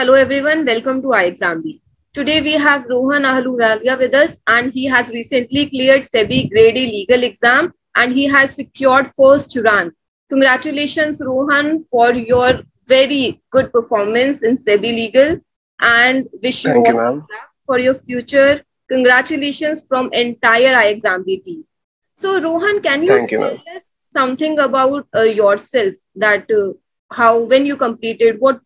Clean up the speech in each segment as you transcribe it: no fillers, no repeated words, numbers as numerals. Hello everyone, welcome to iXambee. Today we have Rohan Ahluwalia with us, and he has recently cleared SEBI Grade A legal exam and he has secured first run. Congratulations Rohan for your very good performance in SEBI legal, and wish you all good luck for your future. Congratulations from entire iXambee team. So Rohan, can you tell us something about yourself, that how, when you completed, what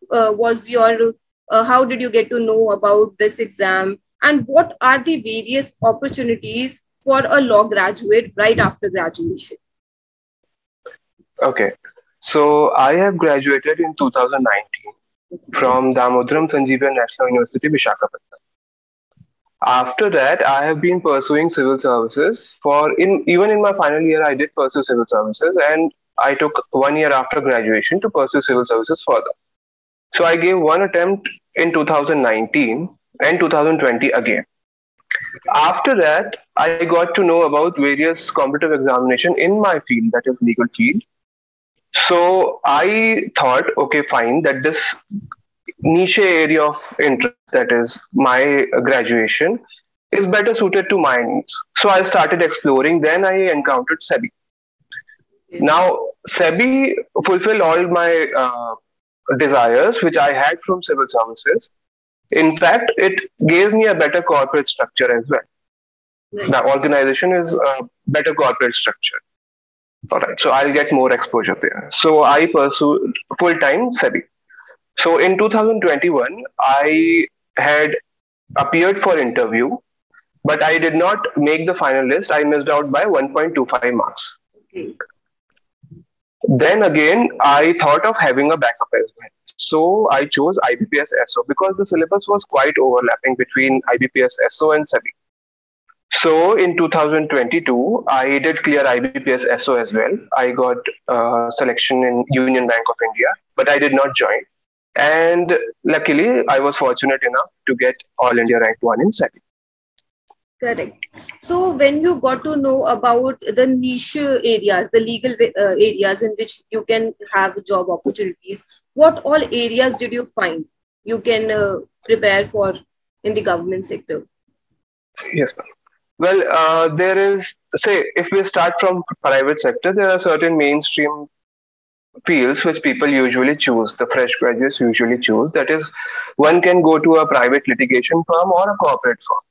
was your, how did you get to know about this exam, and what are the various opportunities for a law graduate right after graduation? Okay, so I have graduated in 2019 from Damodaram Sanjeevayya National University, Vishakhapatnam. After that, I have been pursuing civil services for, even in my final year, I did pursue civil services, and I took 1 year after graduation to pursue civil services further. So I gave one attempt in 2019 and 2020 again. After that, I got to know about various competitive examination in my field, that is legal field. So I thought, okay, fine, that this niche area of interest, that is my graduation, is better suited to my needs. So I started exploring. Then I encountered SEBI. Now, SEBI fulfilled all my desires, which I had from civil services. In fact, it gave me a better corporate structure as well. Right. The organization is a better corporate structure. All right, so I'll get more exposure there. So I pursued full-time SEBI. So in 2021, I had appeared for interview, but I did not make the final list. I missed out by 1.25 marks. Okay. Then again, I thought of having a backup as well. So I chose IBPS SO because the syllabus was quite overlapping between IBPS SO and SEBI. So in 2022, I did clear IBPS SO as well. I got selection in Union Bank of India, but I did not join. And luckily, I was fortunate enough to get All India Rank 1 in SEBI. Correct. So when you got to know about the niche areas, the legal areas in which you can have job opportunities, what all areas did you find you can prepare for in the government sector? Yes, ma'am. Well, there is, say, if we start from private sector, there are certain mainstream fields which people usually choose, the fresh graduates usually choose. That is, one can go to a private litigation firm or a corporate firm.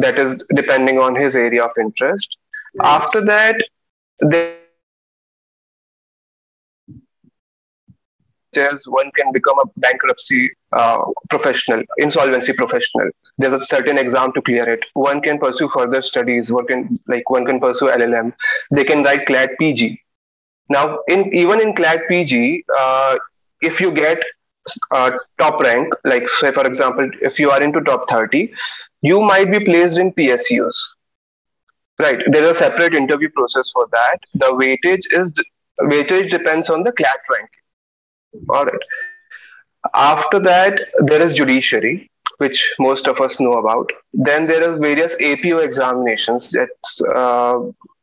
That is depending on his area of interest. Right. After that, there's one can become a bankruptcy professional, insolvency professional. There's a certain exam to clear it. One can pursue further studies. One can pursue LLM. They can write CLAT PG. Now, even in CLAT PG, if you get top rank, like say for example, if you are into top 30, you might be placed in PSUs, right? There is a separate interview process for that. The weightage depends on the CLAT rank. All right. After that, there is judiciary, which most of us know about. Then there are various APO examinations, that's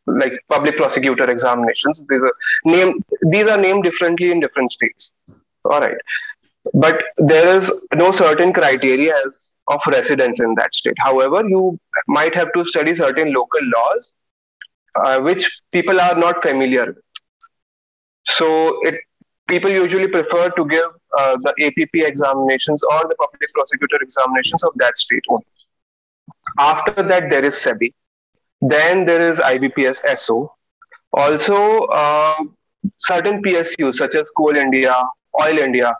like public prosecutor examinations. These are named differently in different states. All right. But there is no certain criteria as of residence in that state. However, you might have to study certain local laws which people are not familiar with. So people usually prefer to give the APP examinations or the public prosecutor examinations of that state only. After that, there is SEBI. Then there is IBPS SO. Also, certain PSUs such as Coal India, Oil India,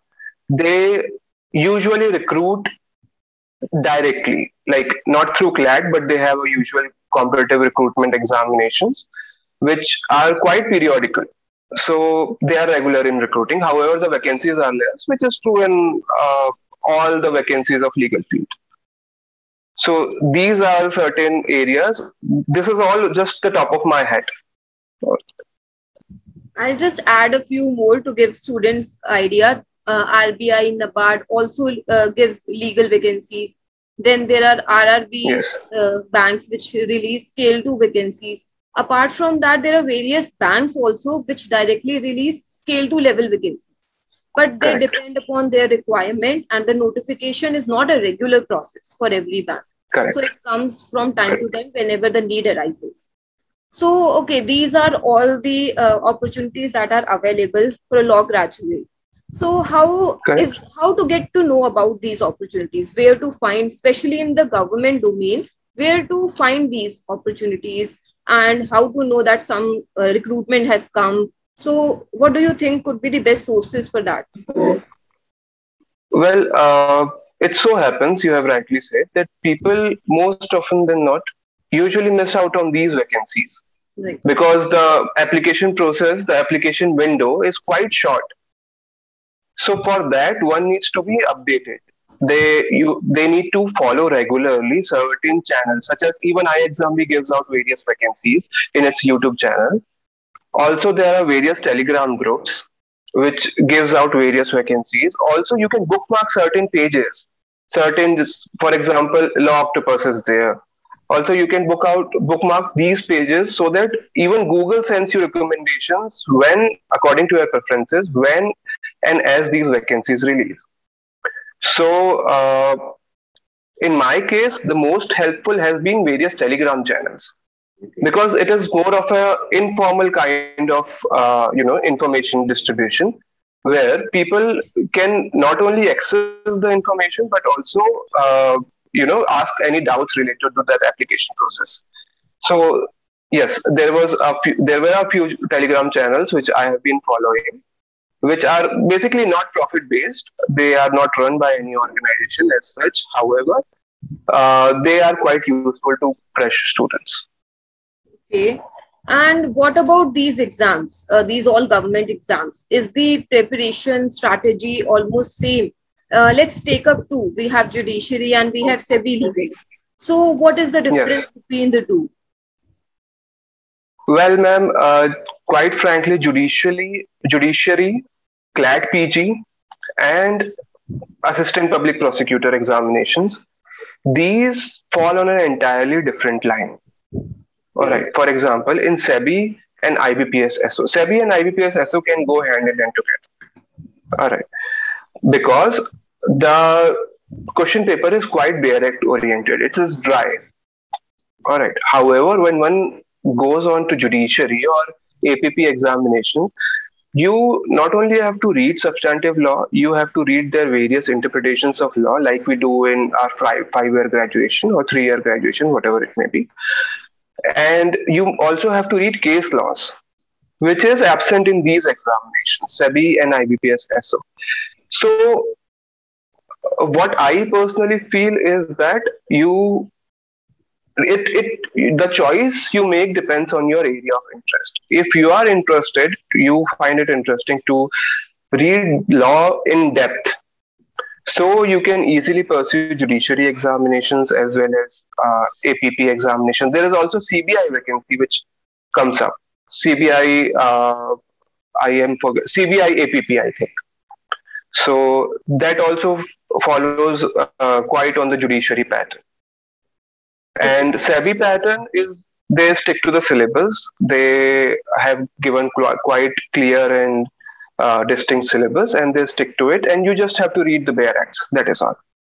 they usually recruit directly, like not through CLAT, but they have a usual competitive recruitment examinations, which are quite periodical. So they are regular in recruiting. However, the vacancies are less, which is true in all the vacancies of legal field. So these are certain areas. This is all just the top of my head. I'll just add a few more to give students idea. RBI, Nabard also gives legal vacancies. Then there are RRB yes. Banks which release scale 2 vacancies. Apart from that, there are various banks also which directly release scale 2 level vacancies. but they depend upon their requirement, and the notification is not a regular process for every bank. So it comes from time to time whenever the need arises. So, okay, these are all the opportunities that are available for a law graduate. So how to get to know about these opportunities, where to find, especially in the government domain, where to find these opportunities and how to know that some recruitment has come. So what do you think could be the best sources for that? Well, it so happens, you have rightly said, that people most often than not usually miss out on these vacancies because the application process, the application window is quite short. So for that, one needs to be updated. They need to follow regularly certain channels, such as even iXambee gives out various vacancies in its YouTube channel. Also, there are various Telegram groups which gives out various vacancies. Also, you can bookmark certain pages. Certain, for example, Law Octopus is there. Also, you can bookmark these pages so that even Google sends you recommendations when, according to your preferences, when and as these vacancies release. So, in my case, the most helpful has been various Telegram channels because it is more of an informal kind of, information distribution where people can not only access the information, but also ask any doubts related to that application process. So yes, there were a few Telegram channels which I have been following, which are basically not profit-based. They are not run by any organization as such. However, they are quite useful to fresh students. Okay. And what about these exams? These all government exams. Is the preparation strategy almost same? Let's take up two. We have judiciary and we have SEBI legal. So what is the difference between the two? Well, ma'am, quite frankly, judiciary, CLAT PG and assistant public prosecutor examinations, these fall on an entirely different line. All right. For example, in SEBI and IBPS SO. SEBI and IBPS SO can go hand in hand together. All right. Because the question paper is quite direct oriented. It is dry. All right. However, when one goes on to judiciary or APP examinations, you not only have to read substantive law, you have to read their various interpretations of law like we do in our five-year graduation or three-year graduation, whatever it may be. And you also have to read case laws, which is absent in these examinations, SEBI and IBPS SO. So what I personally feel is that the choice you make depends on your area of interest. If you are interested, you find it interesting to read law in depth. So you can easily pursue judiciary examinations as well as APP examinations. There is also CBI vacancy which comes up. CBI APP, I think. So that also follows quite on the judiciary pattern. And SEBI pattern is they stick to the syllabus. They have given quite clear and distinct syllabus and they stick to it. And you just have to read the bare acts. That is all.